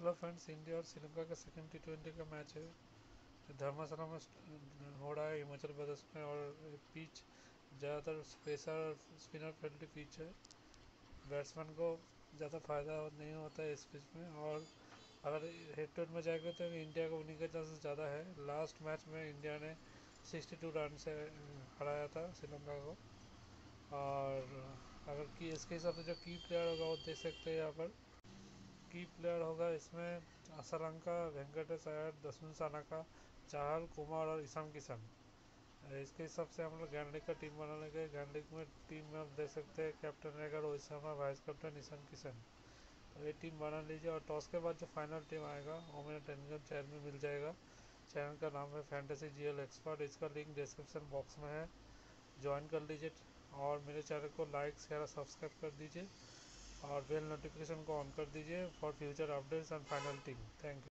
Hello friends, India और श्रीलंका का second T20 का मैच है जो धर्मशाला में हो रहा है हिमाचल प्रदेश में। और पिच ज़्यादातर पेसर और स्पिनर फ्रेंडली पिच है। बैट्समैन को ज़्यादा फायदा नहीं होता है इस पिच में। और अगर हेड टू हेड में जाएगा तो इंडिया को उन्हीं के चांसेस ज़्यादा है। लास्ट मैच में इंडिया ने 62 रन से हराया था श्रीलंका को। और अगर कि इसके हिसाब से जो की प्लेयर होगा वो देख सकते हैं। यहाँ पर की प्लेयर होगा इसमें असलंका, वेंकटेश अय्यर, दसवीं सानाका, चाहल, कुमार और ईशान किशन। इसके हिसाब से हम लोग ग्रैंड लीग का टीम बना लेंगे। ग्रैंड लीग में टीम में आप देख सकते हैं, कैप्टन रहेगा रोहित शर्मा, वाइस कैप्टन ईशान किशन। तो ये टीम बना लीजिए। और टॉस के बाद जो फाइनल टीम आएगा वो मेरे टेलीग्राम चैनल में मिल जाएगा। चैनल का नाम है फैंटेसी GL एक्सपर्ट। इसका लिंक डिस्क्रिप्शन बॉक्स में है, ज्वाइन कर लीजिए। और मेरे चैनल को लाइक, शेयर, सब्सक्राइब कर दीजिए और बेल नोटिफिकेशन को ऑन कर दीजिए for future updates and final team. Thank you.